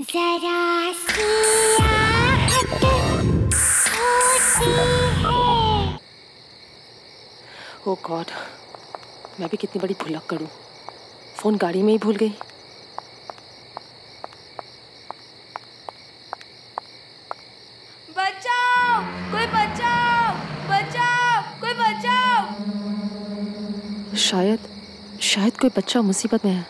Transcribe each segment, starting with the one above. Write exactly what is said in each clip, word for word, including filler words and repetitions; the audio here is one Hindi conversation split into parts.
जरा सी आदत होती है। ओ गॉड, मैं भी कितनी बड़ी भुलक करूं। फोन गाड़ी में ही भूल गई। बचाओ, कोई बचाओ, बचाओ, कोई बचाओ। शायद शायद कोई बच्चा मुसीबत में है।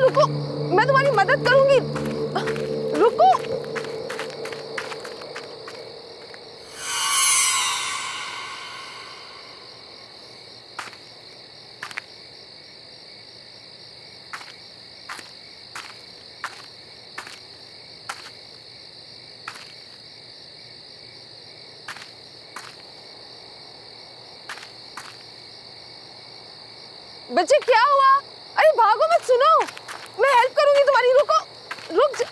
रुको, मैं तुम्हारी मदद करूंगी। रुको। बच्चे क्या हुआ? अरे भागो मत, सुनो मैं हेल्प करूंगी तुम्हारी। रुको, रुक जा।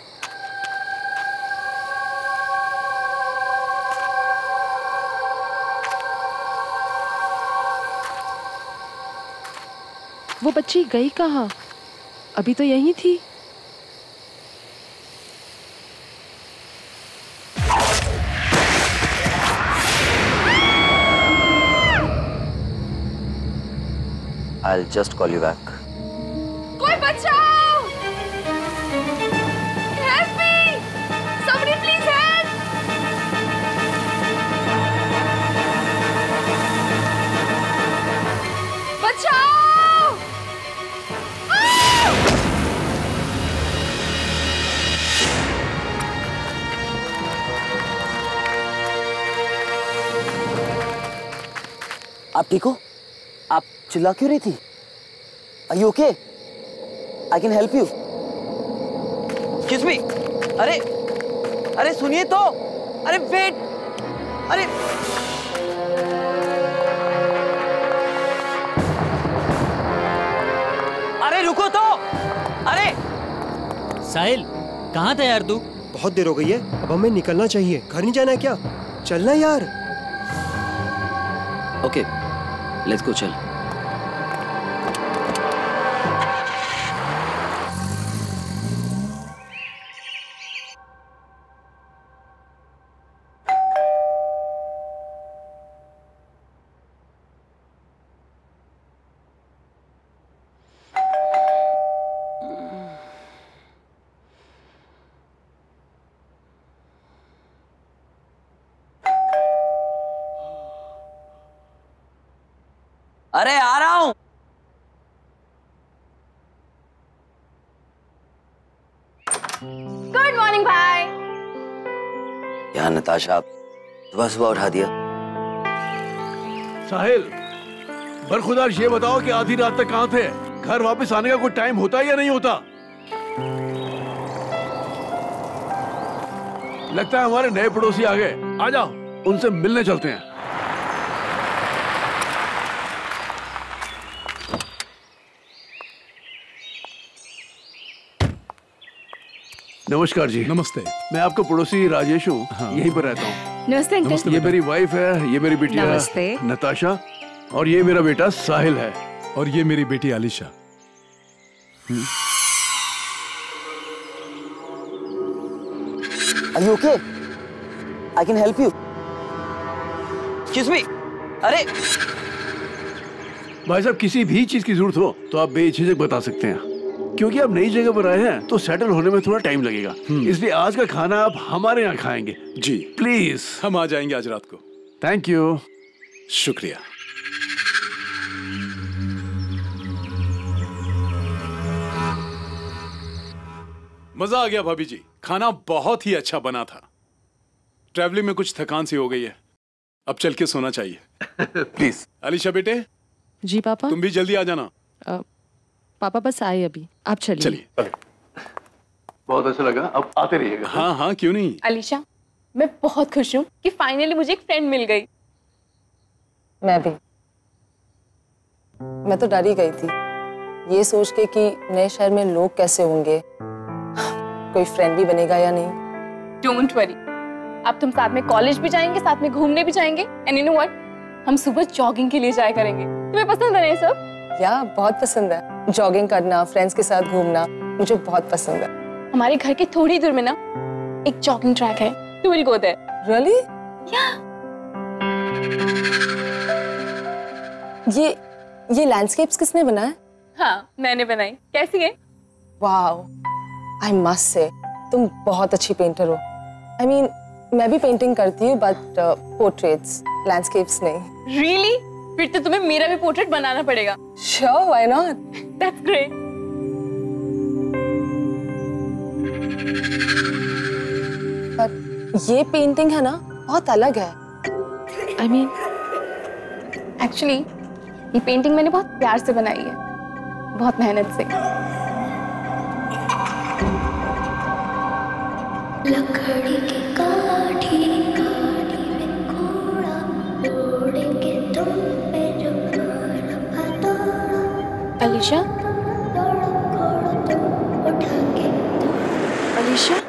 वो बच्ची गई कहाँ? अभी तो यहीं थी। I'll just call you back. कोई बच्चा आप ठीक हो? आप चिल्ला क्यों रही थी? Are you okay? I can help you. Excuse me. अरे अरे सुनिए तो। अरे वेट। अरे अरे रुको तो। अरे साहिल, कहाँ था यार तू? बहुत देर हो गई है, अब हमें निकलना चाहिए। घर नहीं जाना है क्या? चलना यार। Okay okay. Let's go. चल अरे आ रहा हूं। गुड मॉर्निंग भाई। यार नताशा, आप सुबह सुबह उठा दिया। साहिल, बरखुदार ये बताओ कि आधी रात तक कहाँ थे? घर वापस आने का कोई टाइम होता है या नहीं होता? लगता है हमारे नए पड़ोसी आ गए। आ जाओ, उनसे मिलने चलते हैं। नमस्कार जी। नमस्ते। मैं आपका पड़ोसी राजेश हूँ। हाँ। यहीं पर रहता हूँ। नमस्ते अंकल। ये मेरी वाइफ है, ये मेरी बेटी नताशा, और ये मेरा बेटा साहिल है, और ये मेरी बेटी Alisha. Are you okay? I can help you. Excuse me. अरे भाई साहब, किसी भी चीज की जरूरत हो तो आप बेझिझक बता सकते हैं, क्योंकि आप नई जगह पर आए हैं तो सेटल होने में थोड़ा टाइम लगेगा। इसलिए आज का खाना आप हमारे यहाँ खाएंगे। जी प्लीज। हम आ जाएंगे आज रात को। Thank you. शुक्रिया। मजा आ गया भाभी जी, खाना बहुत ही अच्छा बना था। ट्रैवलिंग में कुछ थकान सी हो गई है, अब चल के सोना चाहिए। प्लीज। अलीशा बेटे। जी पापा। तुम भी जल्दी आ जाना। आ... पापा बस आए अभी। आप चलिए। चलिए। बहुत अच्छा लगा, अब आते रहिएगा। हाँ हाँ, क्यों नहीं। अलीशा, मैं बहुत खुश हूँ कि फाइनली मुझे एक फ्रेंड मिल गई। मैं भी। मैं तो डर ही गई थी ये सोच के कि नए शहर में लोग कैसे होंगे, कोई फ्रेंड भी बनेगा या नहीं। डोंट वरी, अब तुम साथ में कॉलेज भी जाएंगे, साथ में घूमने भी जाएंगे। एंड यू नो व्हाट, हम सुबह जॉगिंग के लिए जाया करेंगे। तुम्हें पसंद है ये सब? या बहुत पसंद है। जॉगिंग करना, फ्रेंड्स के साथ घूमना मुझे बहुत पसंद है। हमारे घर के थोड़ी दूर में ना एक जॉगिंग ट्रैक है, you will go there. Really? Yeah. ये ये लैंडस्केप्स किसने बनाए? हाँ, मैंने बनाई। कैसी है? वाओ, आई मस्ट से तुम बहुत अच्छी पेंटर हो। आई I मीन mean, मैं भी पेंटिंग करती हूँ, बट पोर्ट्रेट्स, लैंडस्केप्स नहीं। रियली? फिर तो तुम्हें मेरा भी पोर्ट्रेट बनाना पड़ेगा। Sure, why not? That's great. But ये पेंटिंग है ना, बहुत अलग है। I I mean mean, actually ये पेंटिंग मैंने बहुत प्यार से बनाई है, बहुत मेहनत से। लकड़ी की काठी काठी में कूड़ा तोड़ के तुम पे जमाना पता। अलीशा, अलीशा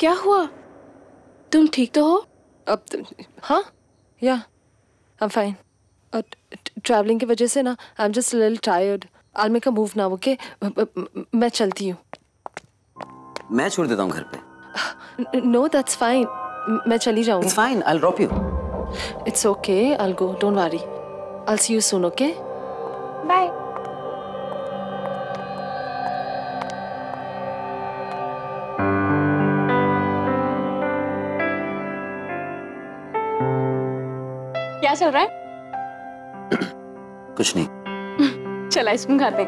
क्या हुआ? तुम ठीक तो हो अब? हाँ, या आई एम फाइन। ट्रैवलिंग की वजह से ना I am just little tired. I will make a move now, okay? मैं चलती हूँ। मैं छोड़ देता हूँ घर पे। No, that's fine. मैं चली जाऊँगी। It's fine, I will drop you. It's okay, I will go, don't worry. I will see you soon, okay? Bye. क्या चल रहा है? कुछ नहीं। चल आइसक्रीम खाते।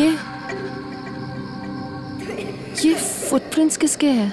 ये ये फुटप्रिंट्स किसके हैं?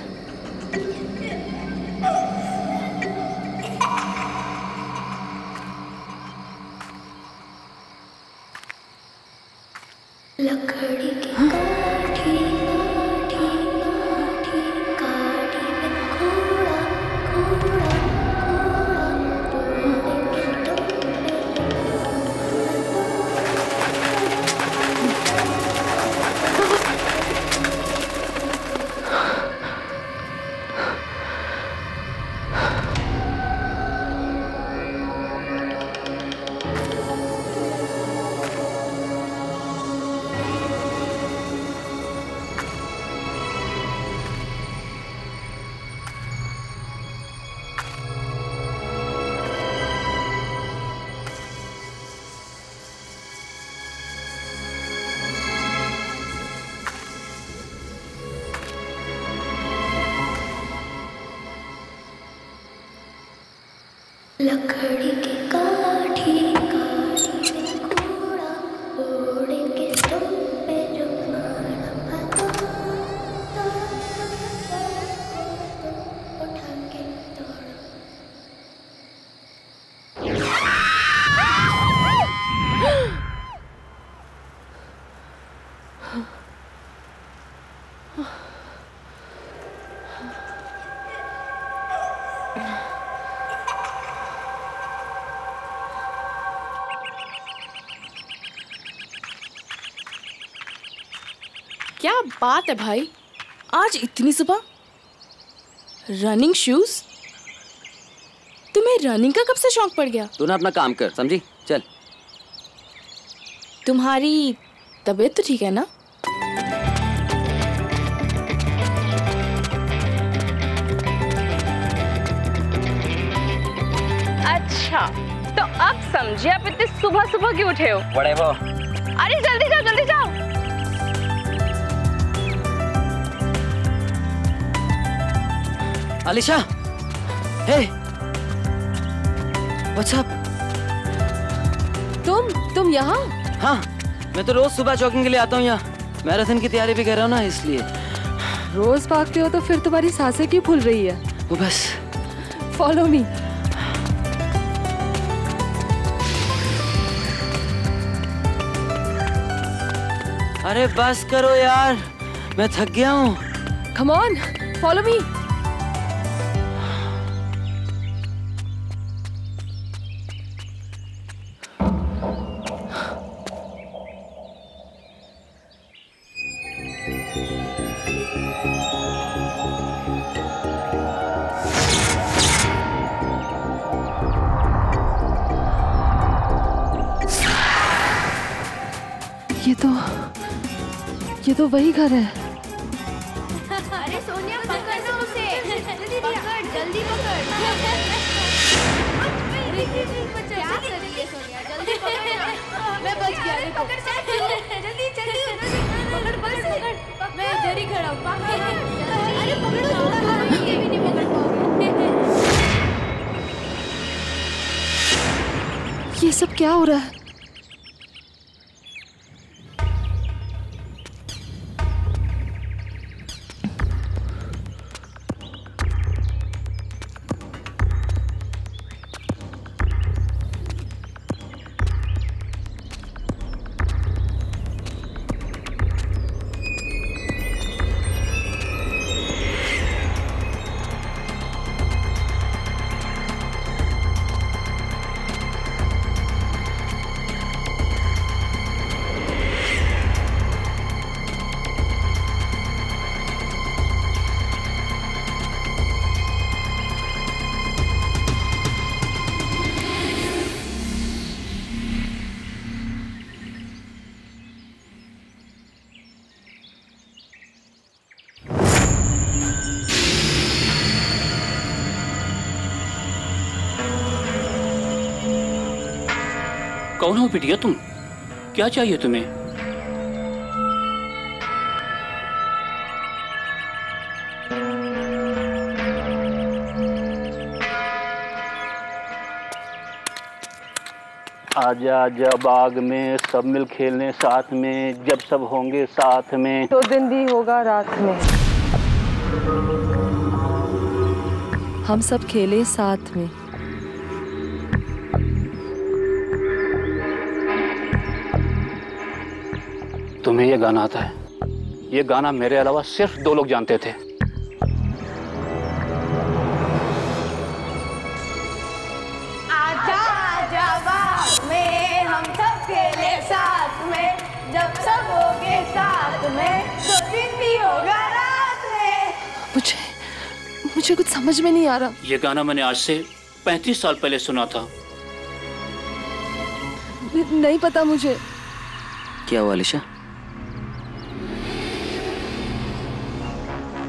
लकड़ी की काठी काठी में कूड़ा तोड़ के तुम पे जमाना पता। उठा के तोड़। क्या बात है भाई, आज इतनी सुबह? Running shoes? तुम्हें रनिंग का कब से शौक पड़ गया? तू ना अपना काम कर, समझी? चल। तुम्हारी तबीयत तो ठीक है ना? अच्छा, तो अब समझे आप इतने सुबह सुबह क्यों उठे हो? अरे जल्दी जाओ, जल्दी जाओ। Alisha, hey, what's up? तुम तुम यहाँ? हाँ, मैं तो रोज सुबह जॉगिंग के लिए आता हूँ यहाँ। मैराथन की तैयारी भी कर रहा हूँ ना, इसलिए। रोज भागते हो तो फिर तुम्हारी सांसें क्यों फूल रही है? वो बस। Follow me. अरे बस करो यार, मैं थक गया हूँ। Come on, follow me. ये तो ये तो वही घर है। अरे सोनिया पकड़ ना उसे, जल्दी पकड़, जल्दी पकड़। क्या कर रही है सोनिया? जल्दी पकड़। मैं बच गया। पकड़ जल्दी जल्दी पकड़, बस पकड़। मैं इधर ही खड़ा हूँ। अरे पकड़ो, ये भी नहीं पकड़ पाओगे। ये सब क्या हो रहा है? कौन हो बिटिया तुम? क्या चाहिए तुम्हें? आजा आजा बाग में सब मिल खेलने साथ में, जब सब होंगे साथ में तो दिन भी होगा रात में। हम सब खेले साथ में। तुम्हें ये गाना आता है? ये गाना मेरे अलावा सिर्फ दो लोग जानते थे। आजा आजा बाग में हम सब खेले साथ में, जब सब होंगे साथ में तो दिन भी होगा रात में। मुझे मुझे कुछ समझ में नहीं आ रहा। ये गाना मैंने आज से पैंतीस साल पहले सुना था। न, नहीं पता मुझे। क्या हुआ अलिशा?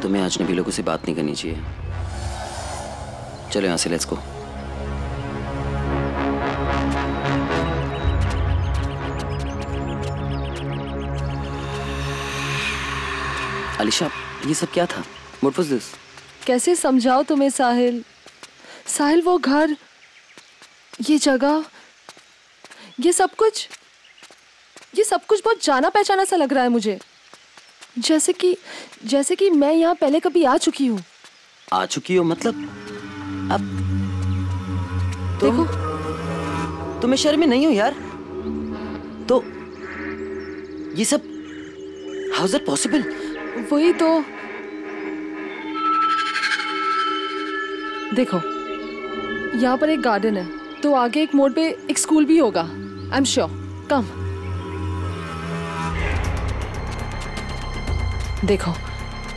तुम्हें अजनबी लोगों से बात नहीं करनी चाहिए। चलो यहाँ से, लेट्स गो। अलिशा, ये सब क्या था? What was this? कैसे समझाओ तुम्हें साहिल? साहिल, वो घर, ये जगह, ये सब कुछ, ये सब कुछ बहुत जाना पहचाना सा लग रहा है मुझे। जैसे कि जैसे कि मैं यहाँ पहले कभी आ चुकी हूँ। आ चुकी हो मतलब? अब तुम, देखो तुम्हें शर्म नहीं हो यार? तो ये सब हाउ इज इट पॉसिबल? वही तो। देखो यहाँ पर एक गार्डन है, तो आगे एक मोड़ पे एक स्कूल भी होगा। I am sure. कम देखो,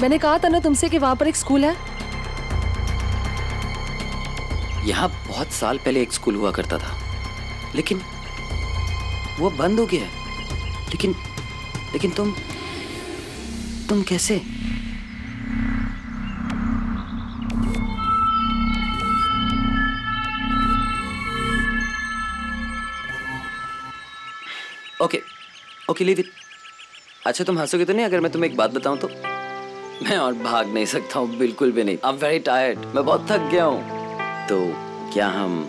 मैंने कहा था ना तुमसे कि वहां पर एक स्कूल है। यहाँ बहुत साल पहले एक स्कूल हुआ करता था, लेकिन वो बंद हो गया है। लेकिन लेकिन तुम तुम कैसे? Okay okay leave it. अच्छा, तुम हंसोगे तो नहीं? अगर मैं तुम्हें एक बात बताऊं तो मैं और भाग नहीं सकता हूँ, बिल्कुल भी नहीं। I am very tired. मैं बहुत थक गया हूँ। तो क्या हम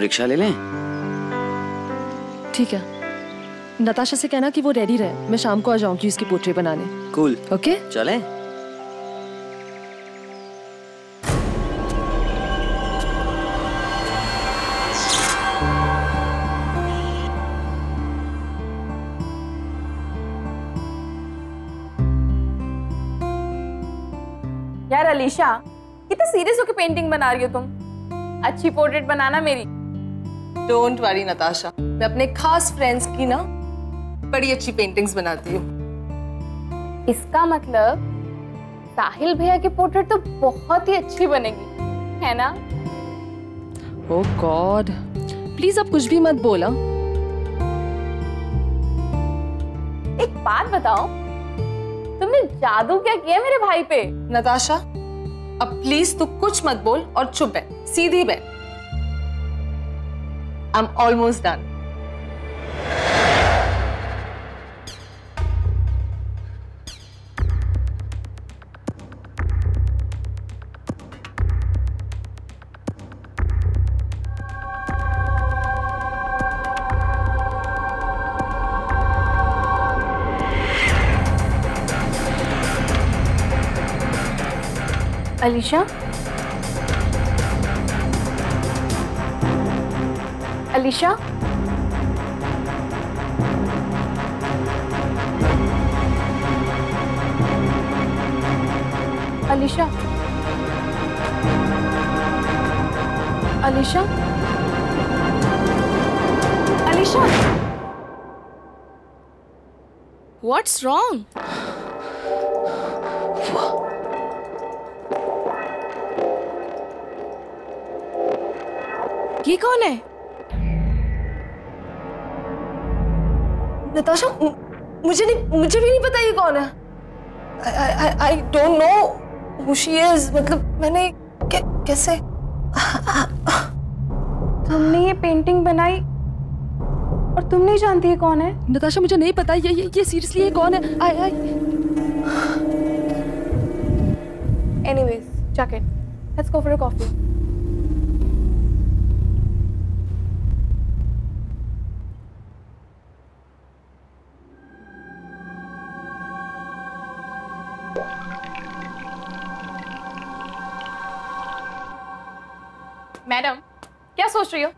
रिक्शा ले लें? ठीक है। नताशा से कहना कि वो रेडी रहे। मैं शाम को आ जाऊंगी इसकी पोट्रेट बनाने। कूल। ओके, चलें। यार अलीशा, कितने सीरियस होकर पेंटिंग बना रही हो तुम। अच्छी पोर्ट्रेट बनाना मेरी। डोंट वरी नताशा, मैं अपने खास फ्रेंड्स की ना बड़ी अच्छी पेंटिंग्स बनाती हूँ। इसका मतलब साहिल भैया की पोर्ट्रेट तो बहुत ही अच्छी बनेगी, है ना? ओह गॉड, प्लीज अब कुछ भी मत बोला। एक बात बताओ, तुमने जादू क्या किया मेरे भाई पे? नताशा, अब प्लीज तू कुछ मत बोल और चुप है, सीधी बह। I am almost done. Alisha, Alisha, Alisha, Alisha, Alisha, what's wrong? ये कौन है? नताशा, मुझे नहीं, मुझे भी नहीं पता ये कौन है। I don't know who she is। मतलब मैंने कै, कैसे? तुमने ये पेंटिंग बनाई और तुम नहीं जानती ये कौन है? नताशा, मुझे नहीं पता ये ये, ये सीरियसली ये कौन है? I I Anyways, check it. Let's go for a coffee. Madam, क्या सोच रही हो?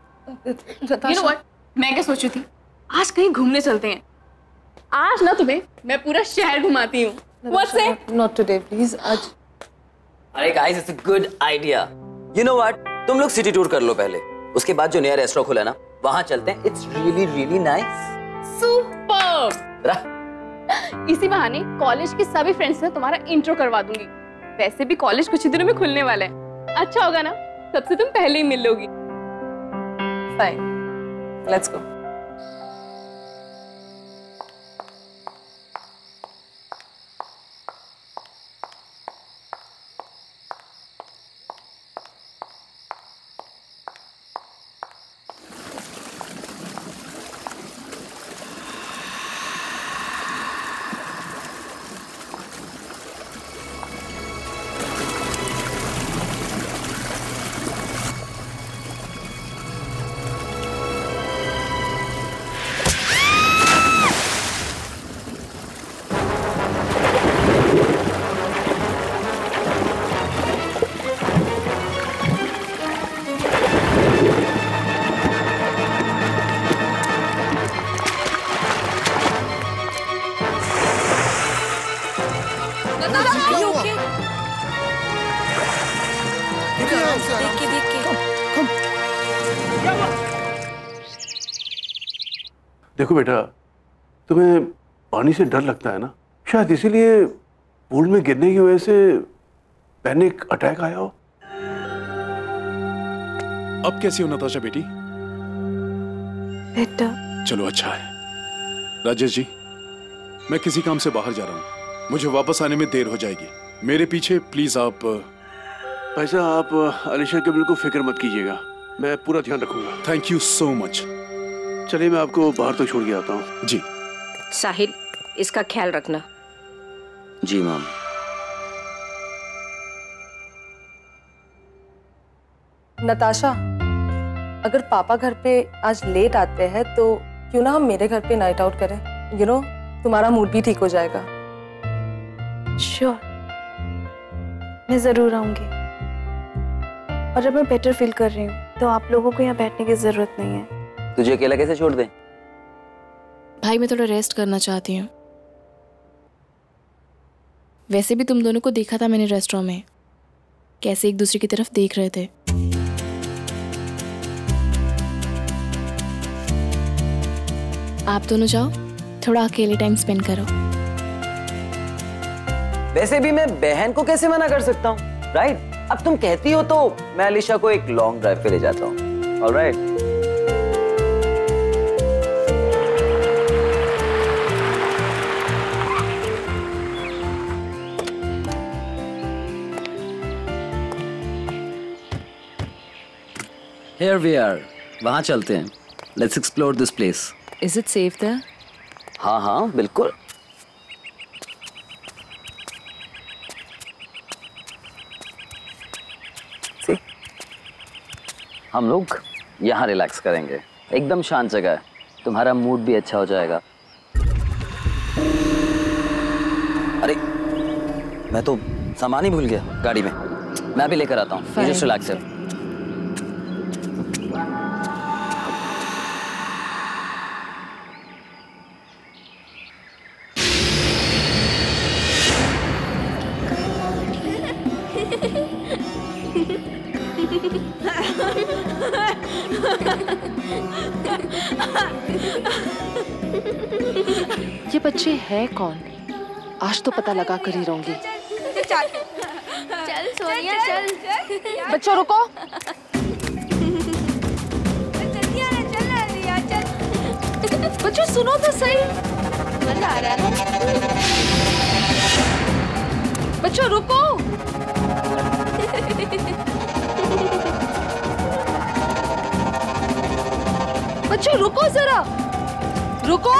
You know what? मैं क्या सोच रही थी, आज कहीं घूमने चलते हैं। आज ना तुम्हें मैं पूरा शहर घुमाती हूँ। Not today, please। आज। अरे guys, it's a good idea। You know what? तुम लोग सिटी टूर कर लो पहले, उसके बाद जो नया रेस्टोरेंट खुला ना वहाँ चलते हैं। It's really really nice। Superb। इसी बहाने कॉलेज के सभी फ्रेंड्स से तुम्हारा इंट्रो करवा दूंगी। वैसे भी कॉलेज कुछ ही दिनों में खुलने वाला है, अच्छा होगा ना, सबसे तुम पहले ही मिल लोगी। Fine, let's go। देखो बेटा, तुम्हें पानी से डर लगता है ना, शायद इसीलिए पूल में गिरने की वजह से पैनिक अटैक आया हो। अब कैसी हो नताशा बेटी? बेटा, चलो अच्छा है। राजेश जी, मैं किसी काम से बाहर जा रहा हूँ, मुझे वापस आने में देर हो जाएगी, मेरे पीछे प्लीज आप। पैसा आप अलीशा के बिल्कुल फिक्र मत कीजिएगा, मैं पूरा ध्यान रखूंगा। Thank you so much. चलिए, मैं आपको बाहर तो छोड़ के आता हूँ। जी साहिल, इसका ख्याल रखना। जी मैम। नताशा, अगर पापा घर पे आज लेट आते हैं तो क्यों ना हम मेरे घर पे नाइट आउट करें? यू you नो know, तुम्हारा मूड भी ठीक हो जाएगा। श्योर, मैं जरूर आऊंगी। और जब मैं बेटर फील कर रही हूँ तो आप लोगों को यहाँ बैठने की जरूरत नहीं है। तुझे अकेला कैसे छोड़ दें? भाई, मैं थोड़ा रेस्ट करना चाहती हूँ। वैसे भी तुम दोनों को देखा था मैंने रेस्टोरेंट में, कैसे एक दूसरे की तरफ देख रहे थे। आप दोनों जाओ, थोड़ा अकेले टाइम स्पेंड करो। वैसे भी मैं बहन को कैसे मना कर सकता हूँ, राइट? अब तुम कहती हो तो मैं अलीशा को एक लॉन्ग ड्राइव पे ले जाता हूँ, ऑलराइट? Here we are. वहाँ चलते हैं. Let's explore this place. Is it safe there? हाँ हाँ बिल्कुल. See? हम लोग यहाँ रिलैक्स करेंगे. एकदम शांत जगह है. तुम्हारा मूड भी अच्छा हो जाएगा. अरे मैं तो सामान ही भूल गया गाड़ी में. मैं भी लेकर आता हूँ. Just relax here. ये बच्चे हैं कौन? आज तो पता लगा कर ही रहूंगी। चल चल सोनिया चल। बच्चों रुको। बच्चों सुनो तो सही। मजा आ रहा है। बच्चों रुको। बच्चों रुको जरा, रुको।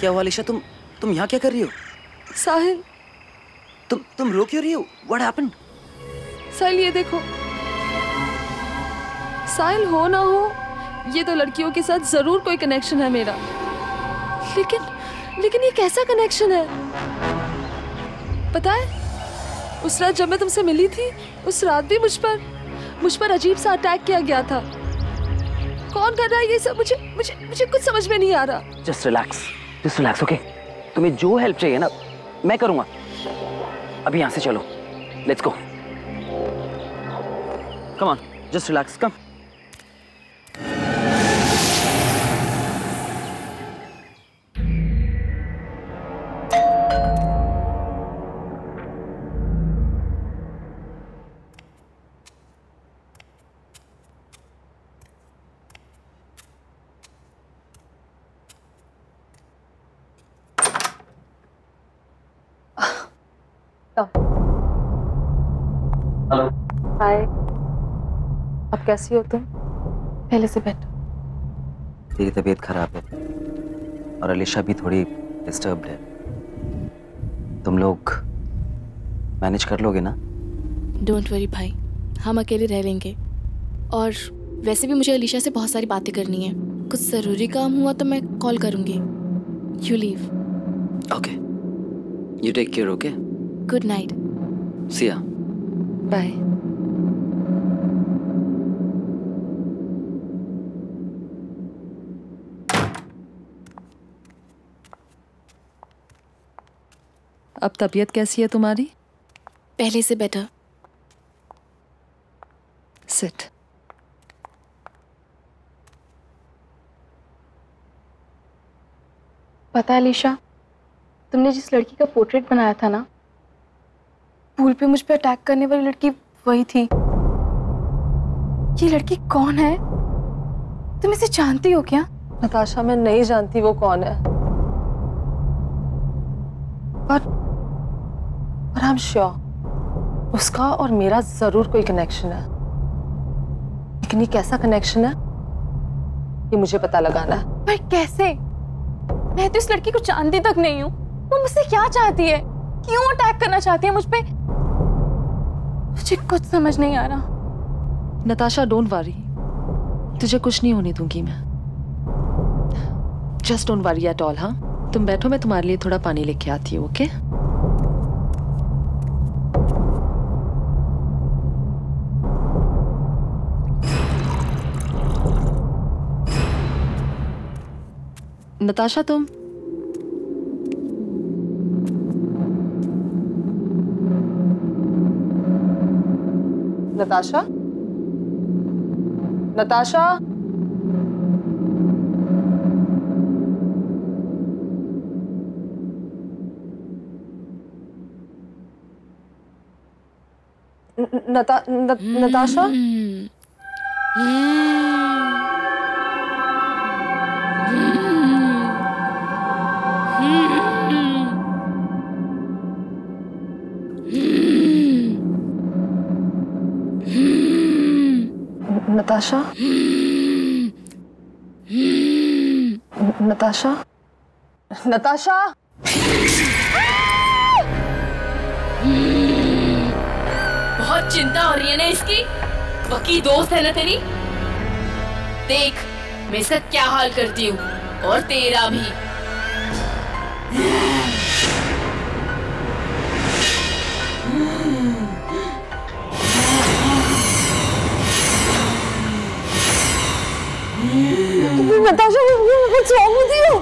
क्या हुआ अलीशा, तुम तुम यहाँ क्या कर रही हो? साहिल, तुम तुम रो क्यों रही हो? What happened? साहिल ये देखो। साहिल हो ना हो, ये तो लड़कियों के साथ जरूर कोई कनेक्शन है मेरा। लेकिन लेकिन ये कैसा कनेक्शन है? पता है, उस रात जब मैं तुमसे मिली थी, उस रात भी मुझ पर मुझ पर अजीब सा अटैक किया गया था। कौन कर रहा है ये सब? मुझे मुझे मुझे कुछ समझ में नहीं आ रहा। Just relax. Just relax, okay? तुम्हें जो हेल्प चाहिए ना मैं करूंगा। अभी यहाँ से चलो, let's go. Come on, just relax, come. सकता हूँ। हेलो। हाय, अब कैसी हो तुम? पहले से बेटर? तेरी तबीयत खराब है और अलीशा भी थोड़ी डिस्टर्ब्ड है। तुम लोग मैनेज कर लोगे ना? डोंट वरी भाई, हम अकेले रह लेंगे। और वैसे भी मुझे अलीशा से बहुत सारी बातें करनी है। कुछ ज़रूरी काम हुआ तो मैं कॉल करूँगी। You leave. Okay, you take care. Okay, good night. See ya. Bye. अब तबीयत कैसी है तुम्हारी? पहले से बेटर। सिट। पता है अलीशा, तुमने जिस लड़की का पोर्ट्रेट बनाया था ना, पूल पे मुझ पे अटैक करने वाली लड़की वही थी। ये लड़की कौन है? तुम इसे जानती हो क्या? नताशा, मैं नहीं जानती वो कौन है, पर आई एम श्योर उसका और मेरा जरूर कोई कनेक्शन है। लेकिन ये कैसा कनेक्शन है, ये मुझे पता लगाना है। पर कैसे? मैं तो इस लड़की को जानती तक नहीं हूँ। वो मुझसे क्या चाहती है? क्यों अटैक करना चाहती है मुझ पे? मुझे कुछ समझ नहीं आ रहा। नताशा, डोंट वरी, तुझे कुछ नहीं होने दूंगी मैं। Just don't worry at all. हाँ, तुम बैठो, मैं तुम्हारे लिए थोड़ा पानी लेके आती हूँ। ओके? नताशा, तुम नताशा नताशा नता न, नताशा नताशा नताशा नताशा बहुत चिंता हो रही है ना इसकी? पक्की दोस्त है ना तेरी? देख मैं इसका क्या हाल करती हूँ, और तेरा भी। Natasha, what's wrong with you?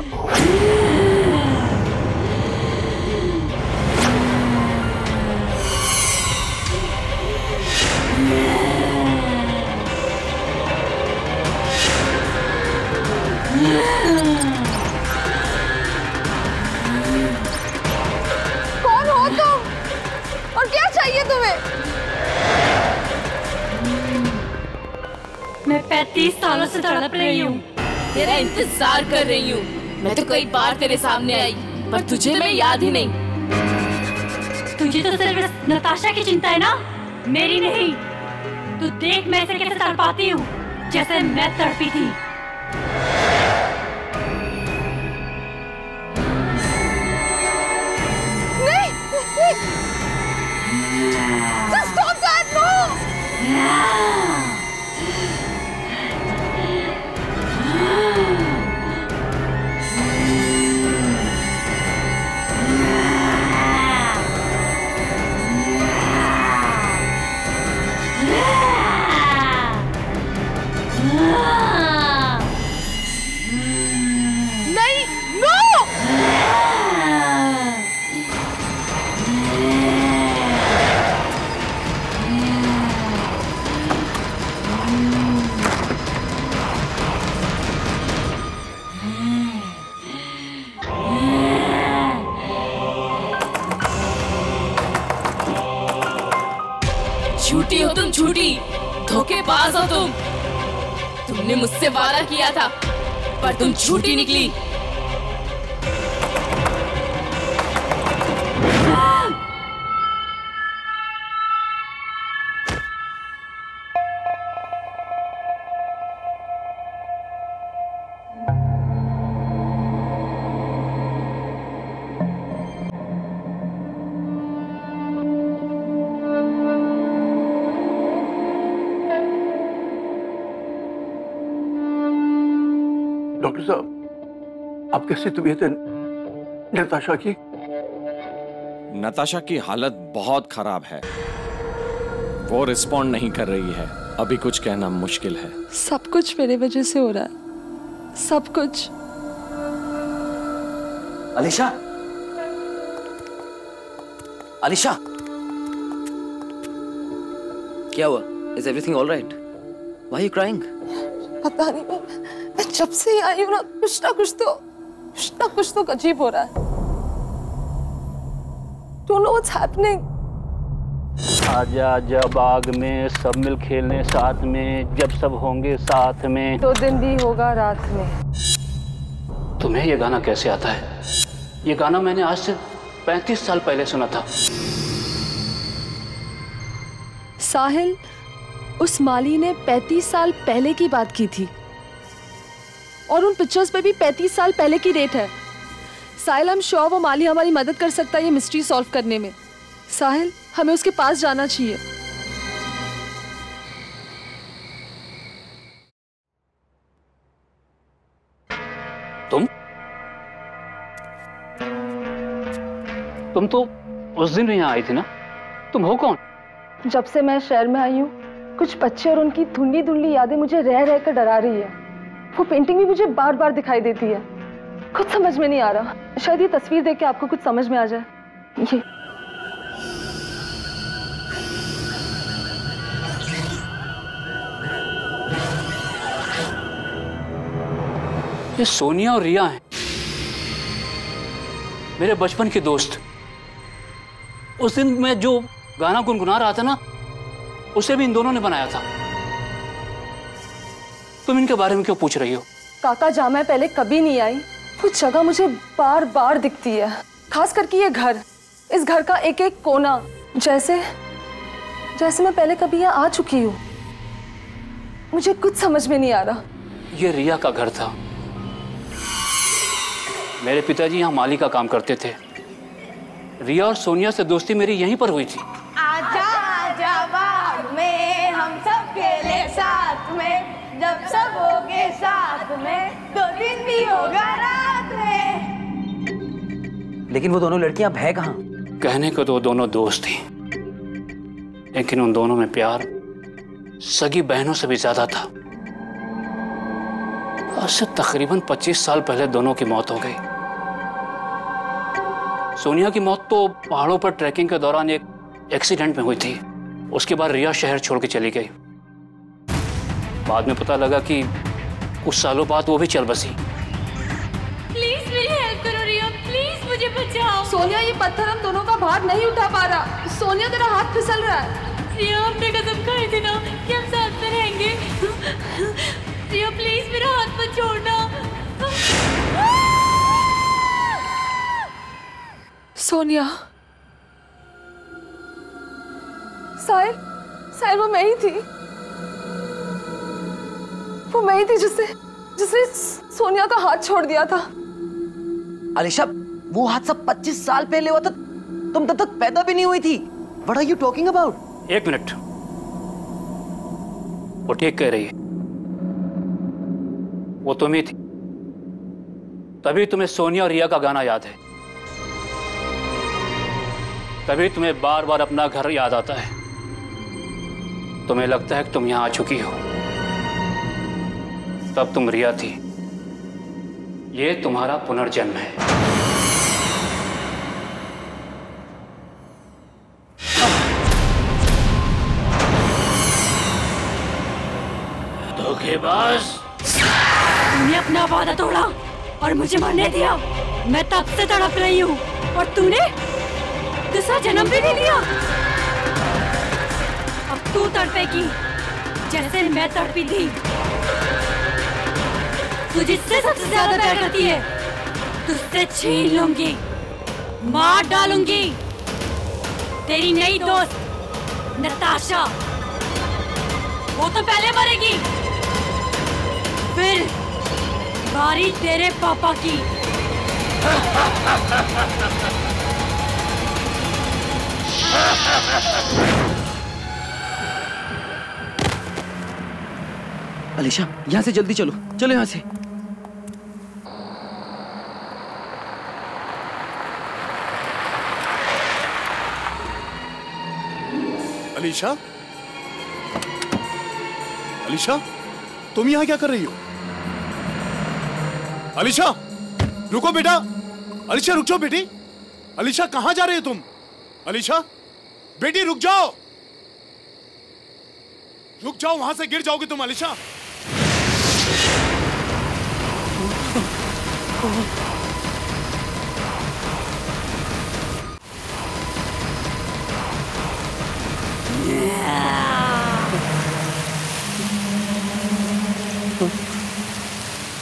कौन हो तुम और क्या चाहिए तुम्हें? मैं पैंतीस सालों से तड़प रही हूँ, तेरा इंतजार कर रही हूँ। मैं तो कई बार तेरे सामने आई, पर तुझे मैं याद ही नहीं। तुझे तो सिर्फ नताशा की चिंता है ना, मेरी नहीं। तू देख मैं इसे कैसे तड़पाती हूँ, जैसे मैं तड़पी थी। नहीं, नहीं। Just stop that, no! झूठी हो तुम, झूठी। धोखेबाज हो तुम। तुमने मुझसे वादा किया था, पर तुम झूठी निकली। डॉक्टर साहब, आप कैसी तबीयत है नताशा की? नताशा की हालत बहुत खराब है, वो रिस्पॉन्ड नहीं कर रही है। अभी कुछ कहना मुश्किल है। सब कुछ मेरे वजह से हो रहा है, सब कुछ। अलीशा, अलीशा, क्या हुआ? Is everything all right? Why are you crying? पता नहीं, मैं जब से ही आई हूँ ना, कुछ ना कुछ तो कुछ ना कुछ तो अजीब हो रहा है। Don't know what's happening. आजा आजा बाग में, सब मिल खेलने साथ में, जब सब होंगे साथ में तो दिन भी होगा रात में। तुम्हें ये गाना कैसे आता है? ये गाना मैंने आज से पैंतीस साल पहले सुना था। साहिल, उस माली ने पैंतीस साल पहले की बात की थी और उन पिक्चर्स पे भी पैंतीस साल पहले की डेट है। साहिल, हम श्योर वो माली हमारी मदद कर सकता है ये मिस्ट्री सॉल्व करने में। साहिल, हमें उसके पास जाना चाहिए। तुम तुम तो उस दिन यहाँ आई थी ना, तुम हो कौन? जब से मैं शहर में आई हूँ, कुछ बच्चे और उनकी धुंधली धुंधली यादें मुझे रह रह कर डरा रही है। वो पेंटिंग भी मुझे बार बार दिखाई देती है, कुछ समझ में नहीं आ रहा। शायद ये तस्वीर देख के आपको कुछ समझ में आ जाए। ये ये सोनिया और रिया हैं, मेरे बचपन के दोस्त। उस दिन मैं जो गाना गुनगुना रहा था ना, उसे भी इन दोनों ने बनाया था। तुम इनके बारे में क्यों पूछ रही हो? काका, जहाँ मैं पहले कभी नहीं आई, वो जगह मुझे बार बार दिखती है, खास करके ये घर, इस घर का एक एक कोना, जैसे जैसे मैं पहले कभी यहाँ आ चुकी हूँ। मुझे कुछ समझ में नहीं आ रहा। ये रिया का घर था। मेरे पिताजी यहाँ माली का काम करते थे। रिया और सोनिया से दोस्ती मेरी यहीं पर हुई थी। आजा आजा बाग में, हम सब खेले साथ में, जब सब होंगे साथ में तो दिन भी होगा रात में। लेकिन वो दोनों लड़कियां हैं कहाँ? कहने को तो वो दोनों दोस्त थी, लेकिन उन दोनों में प्यार सगी बहनों से भी ज्यादा था। आज से तकरीबन पच्चीस साल पहले दोनों की मौत हो गई। सोनिया की मौत तो पहाड़ों पर ट्रैकिंग के दौरान एक एक्सीडेंट में हुई थी। उसके बाद रिया शहर छोड़ के चली गई। बाद में पता लगा कि कुछ सालों बाद वो भी चल बसी। प्लीज मेरी हेल्प करो रिया, प्लीज मुझे बचाओ। सोनिया, ये पत्थर हम दोनों का भार नहीं उठा पा रहा। सोनिया, तेरा हाथ फिसल रहा है। रिया, हमने कसम खाई थी ना कि हम साथ में रहेंगे। रिया, प्लीज मेरा हाथ मत छोड़ना। सोनिया, साहिल, साहिल, वो मैं ही थी, वो मैं ही थी जिसने जिसने सोनिया का हाथ छोड़ दिया था। अलीशा, वो हाथ सब पच्चीस साल पहले हुआ था, तुम तब तक पैदा भी नहीं हुई थी। What are you talking about? एक मिनट, वो ठीक कह रही है, वो तुम ही थी, तभी तुम्हें सोनिया और रिया का गाना याद है, तभी तुम्हें बार बार अपना घर याद आता है। तुम्हें लगता है कि तुम यहाँ आ चुकी हो। तब तुम रिया थी। ये तुम्हारा पुनर्जन्म है। धोखेबाज, तुमने अपना वादा तोड़ा और मुझे मरने दिया। मैं तब से तड़प रही हूँ और तुमने दूसरा जन्म भी नहीं लिया। अब तू तड़पेगी जैसे मैं तड़पी थी। तू जिससे सबसे ज्यादा प्यार करती है, तुझसे छीन लूंगी, मार डालूंगी। तेरी नई दोस्त नताशा, वो तो पहले मरेगी, फिर बारी तेरे पापा की। अलीशा, यहाँ से जल्दी चलो, चलो यहाँ से। अलीशा, अलीशा, तुम यहाँ क्या कर रही हो? अलीशा, रुको बेटा, अलीशा रुक जाओ बेटी, अलीशा कहाँ जा रहे हो तुम? अलीशा, बेटी रुक जाओ, रुक जाओ, वहां से गिर जाओगे तुम अलीशा।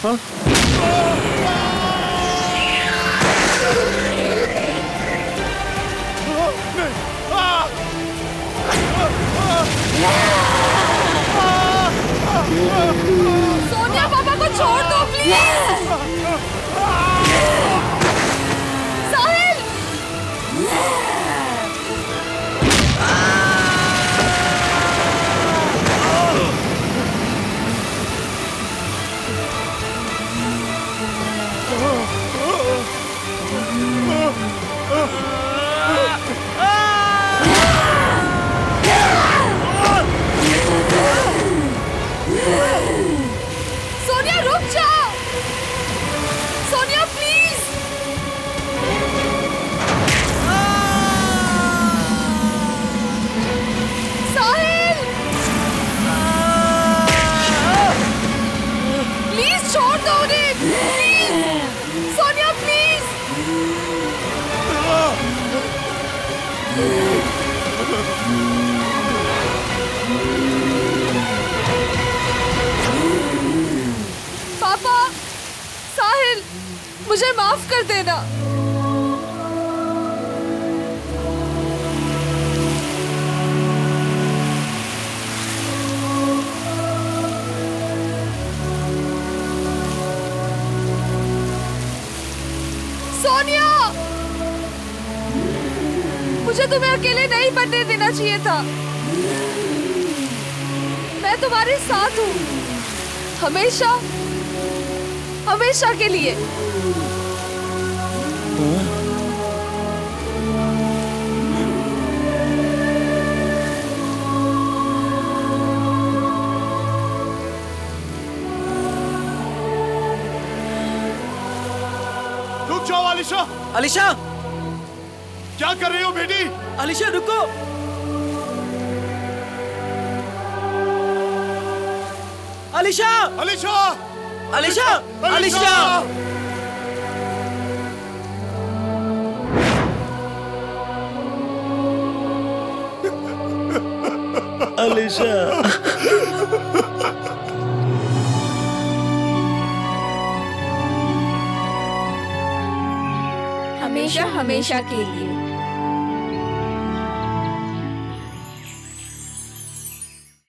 हाँ? सोनिया पापा को छोड़ दो प्लीज। साहिल, सोनिया रुक जाओ, सोनिया प्लीज। साहिल प्लीज छोड़ दो उन्हें, प्लीज सोनिया प्लीज। पापा, साहिल, मुझे माफ कर देना। सोनिया, मुझे तुम्हें अकेले नहीं बनने देना चाहिए था। मैं तुम्हारे साथ हूँ, हमेशा, हमेशा के लिए। रुक जाओ अलीशा। अलीशा, क्या कर रही हो बेटी? अलीशा रुको। अलीशा, अलीशा, अलीशा, अलीशा। अलीशा, हमेशा हमेशा के लिए।